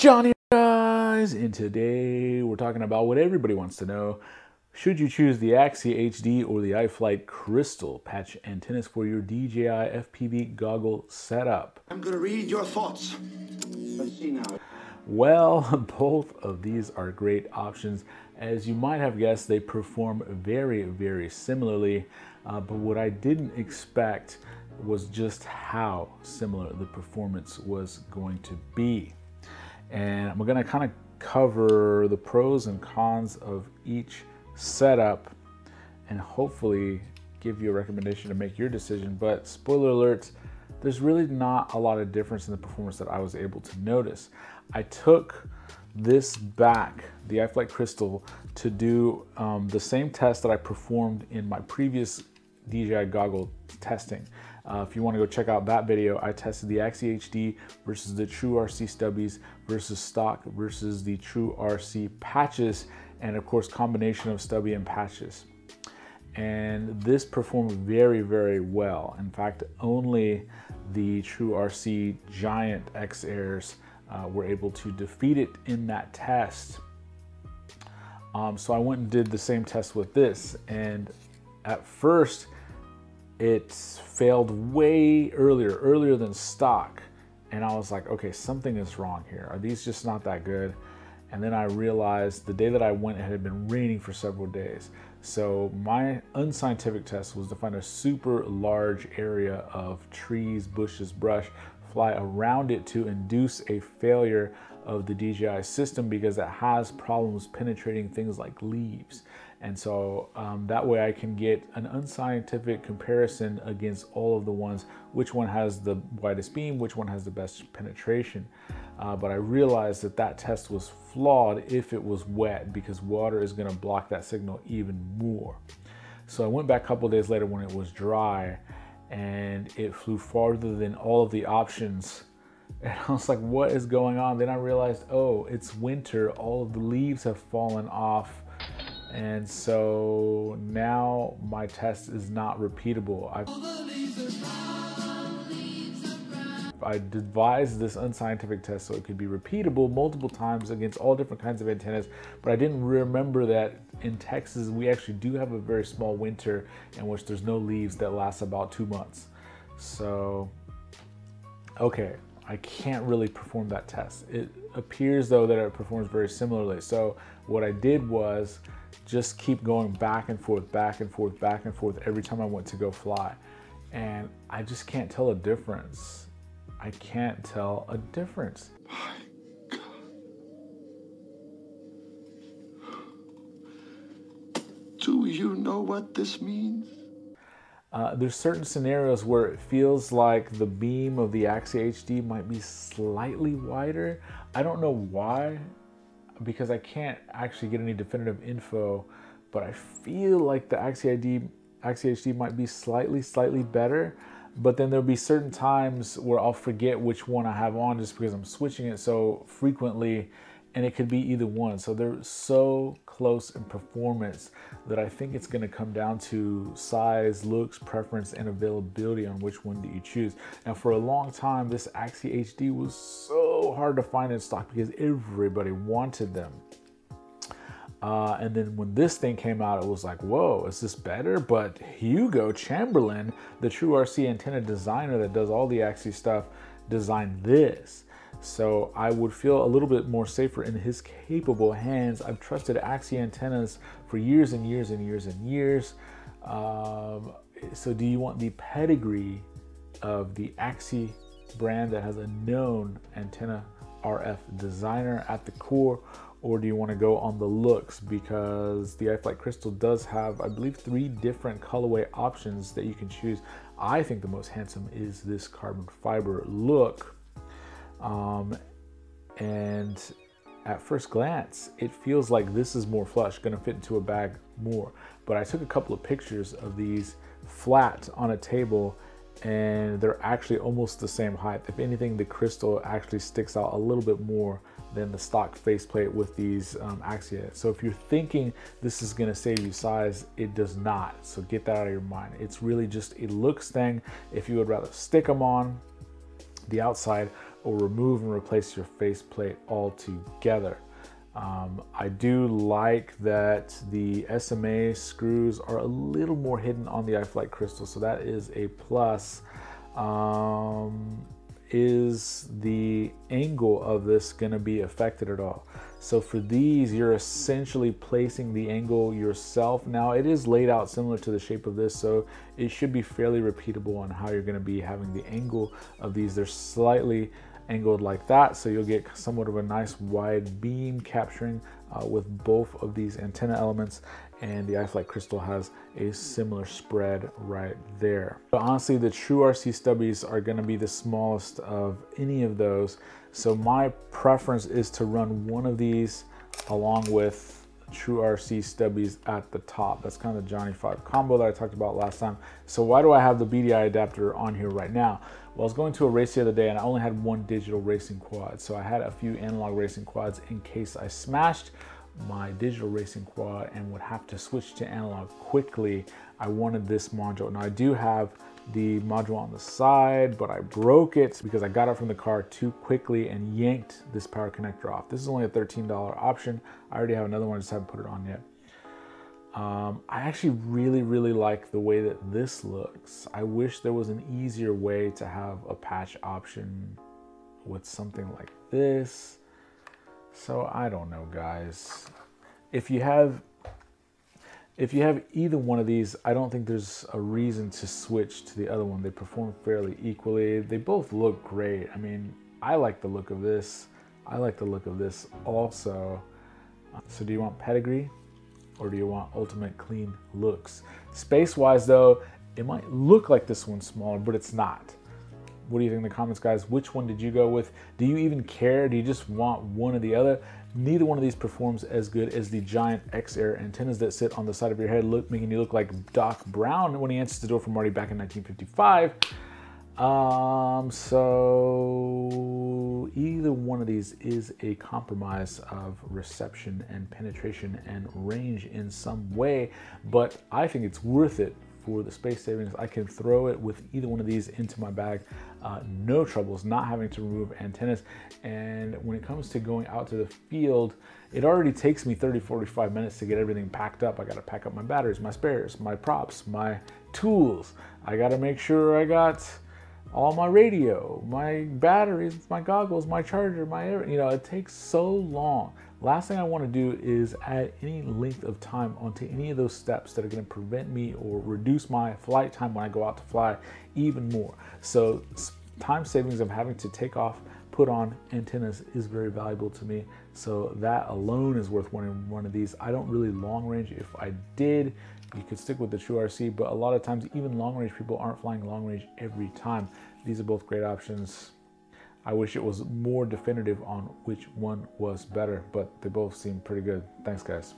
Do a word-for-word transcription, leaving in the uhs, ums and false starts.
Johnny guys, and today we're talking about what everybody wants to know. Should you choose the Axii H D or the iFlight Crystal patch antennas for your D J I F P V goggle setup? I'm gonna read your thoughts. Let's see now. Well, both of these are great options. As you might have guessed, they perform very, very similarly. Uh, but what I didn't expect was just how similar the performance was going to be. And we're gonna kind of cover the pros and cons of each setup and hopefully give you a recommendation to make your decision. But spoiler alert, there's really not a lot of difference in the performance that I was able to notice. I took this back, the iFlight Crystal, to do um, the same test that I performed in my previous D J I goggle testing. Uh, if you want to go check out that video, I tested the Axii H D versus the True R C stubbies versus stock versus the True R C patches, and of course combination of stubby and patches. And this performed very, very well. In fact, only the True R C giant X airs uh, were able to defeat it in that test. Um, so I went and did the same test with this, and at first it failed way earlier, earlier than stock. And I was like, okay, something is wrong here. Are these just not that good? And then I realized the day that I went, it had been raining for several days. So my unscientific test was to find a super large area of trees, bushes, brush, fly around it to induce a failure of the D J I system because it has problems penetrating things like leaves. And so um, that way I can get an unscientific comparison against all of the ones, which one has the widest beam, which one has the best penetration. Uh, but I realized that that test was flawed if it was wet, because water is gonna block that signal even more. So I went back a couple of days later when it was dry, and it flew farther than all of the options. And I was like, what is going on? Then I realized, oh, it's winter, all of the leaves have fallen off. And so now my test is not repeatable. I've I devised this unscientific test so it could be repeatable multiple times against all different kinds of antennas, but I didn't remember that in Texas, we actually do have a very small winter in which there's no leaves that lasts about two months. So, okay, I can't really perform that test. It appears though that it performs very similarly. So what I did was just keep going back and forth, back and forth, back and forth every time I went to go fly. And I just can't tell a difference. I can't tell a difference. My God. Do you know what this means? Uh, there's certain scenarios where it feels like the beam of the Axii H D might be slightly wider. I don't know why, because I can't actually get any definitive info, but I feel like the Axii H D might be slightly, slightly better, but then there'll be certain times where I'll forget which one I have on just because I'm switching it so frequently, and it could be either one. So they're so close in performance that I think it's gonna come down to size, looks, preference, and availability on which one do you choose. Now for a long time, this Axii H D was so hard to find in stock because everybody wanted them. Uh, and then when this thing came out, it was like, whoa, is this better? But Hugo Chamberlain, the True R C antenna designer that does all the Axii stuff, designed this. So I would feel a little bit more safer in his capable hands. I've trusted Axii antennas for years and years and years and years. Um, so do you want the pedigree of the Axii brand that has a known antenna R F designer at the core? Or do you want to go on the looks? Because the iFlight Crystal does have, I believe, three different colorway options that you can choose. I think the most handsome is this carbon fiber look. Um, and at first glance, it feels like this is more flush, gonna fit into a bag more. But I took a couple of pictures of these flat on a table, and they're actually almost the same height. If anything, the Crystal actually sticks out a little bit more than the stock faceplate with these um, Axii. So if you're thinking this is gonna save you size, it does not. So get that out of your mind. It's really just a looks thing. If you would rather stick them on the outside or remove and replace your faceplate altogether. Um, I do like that the S M A screws are a little more hidden on the iFlight Crystal, so that is a plus. Um, is the angle of this going to be affected at all? So for these, you're essentially placing the angle yourself. Now it is laid out similar to the shape of this, so it should be fairly repeatable on how you're going to be having the angle of these. They're slightly angled like that, so you'll get somewhat of a nice wide beam capturing uh, with both of these antenna elements, and the iFlight Crystal has a similar spread right there. But honestly, the True R C stubbies are going to be the smallest of any of those, so my preference is to run one of these along with True R C stubbies at the top. That's kind of the Johnny five combo that I talked about last time. So why do I have the B D I adapter on here right now? Well, I was going to a race the other day and I only had one digital racing quad. So I had a few analog racing quads in case I smashed my digital racing quad and would have to switch to analog quickly. I wanted this module. Now I do have the module on the side, but I broke it because I got it from the car too quickly and yanked this power connector off. This is only a thirteen dollar option. I already have another one, I just haven't put it on yet. Um, I actually really, really like the way that this looks. I wish there was an easier way to have a patch option with something like this. So I don't know, guys. If you have If you have either one of these, I don't think there's a reason to switch to the other one. They perform fairly equally. They both look great. I mean, I like the look of this. I like the look of this also. So do you want pedigree or do you want ultimate clean looks? Space-wise though, it might look like this one's smaller, but it's not. What do you think in the comments, guys? Which one did you go with? Do you even care? Do you just want one or the other? Neither one of these performs as good as the giant X air antennas that sit on the side of your head, look, making you look like Doc Brown when he answers the door for Marty back in nineteen fifty-five. Um, so either one of these is a compromise of reception and penetration and range in some way, but I think it's worth it. For the space savings, I can throw it with either one of these into my bag, uh, no troubles, not having to remove antennas. And when it comes to going out to the field, it already takes me thirty, forty-five minutes to get everything packed up. I gotta pack up my batteries, my spares, my props, my tools. I gotta make sure I got all my radio, my batteries, my goggles, my charger, my everything. You know, it takes so long. Last thing I want to do is add any length of time onto any of those steps that are going to prevent me or reduce my flight time when I go out to fly even more. So time savings of having to take off, put on antennas is very valuable to me. So that alone is worth wanting one of these. I don't really long range. If I did, you could stick with the True R C, but a lot of times even long range people aren't flying long range every time. These are both great options. I wish it was more definitive on which one was better, but they both seem pretty good. Thanks, guys.